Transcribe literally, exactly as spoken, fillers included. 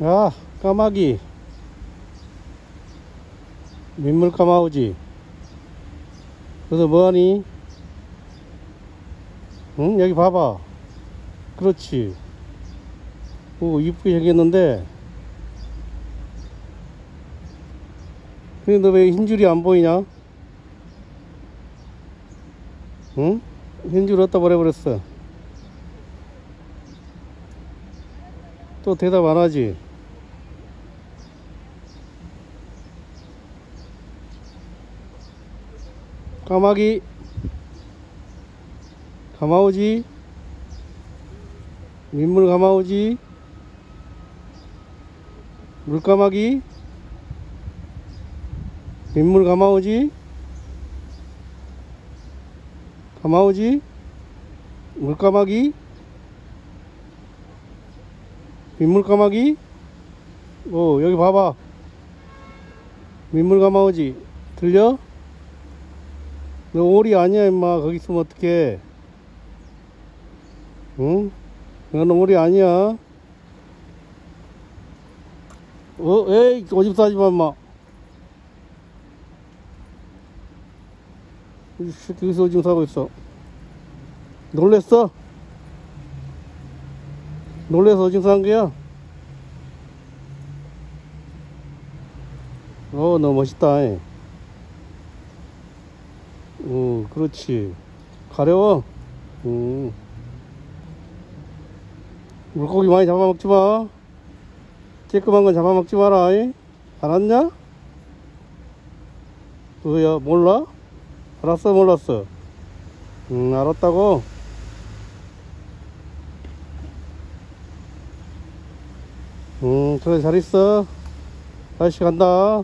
아, 까마귀, 민물가마우지. 너도 뭐하니? 응? 여기 봐봐. 그렇지. 오, 이쁘게 생겼는데. 근데 너 왜 흰줄이 안 보이냐? 응? 흰줄 어디다 버려버렸어? 또 대답 안 하지? 까마귀, 가마우지, 민물 가마우지, 물까마귀, 민물 가마우지, 가마우지, 물까마귀, 민물가마귀. 오, 여기 봐봐. 민물가마우지 들려? 너 오리 아니야 임마. 거기 있으면 어떡해. 응? 너는 오리 아니야. 어? 에이, 오줌 싸지마 임마. 여기서 오줌 싸고 있어. 놀랬어? 놀래서 오줌 싼 거야? 어, 너 멋있다. 이. 어, 그렇지. 가려워. 음. 물고기 많이 잡아먹지 마. 쬐끔한 건 잡아먹지 마라. 이. 알았냐? 그거야, 몰라? 알았어, 몰랐어? 음, 알았다고? 음, 그래, 잘 있어. 다시 간다.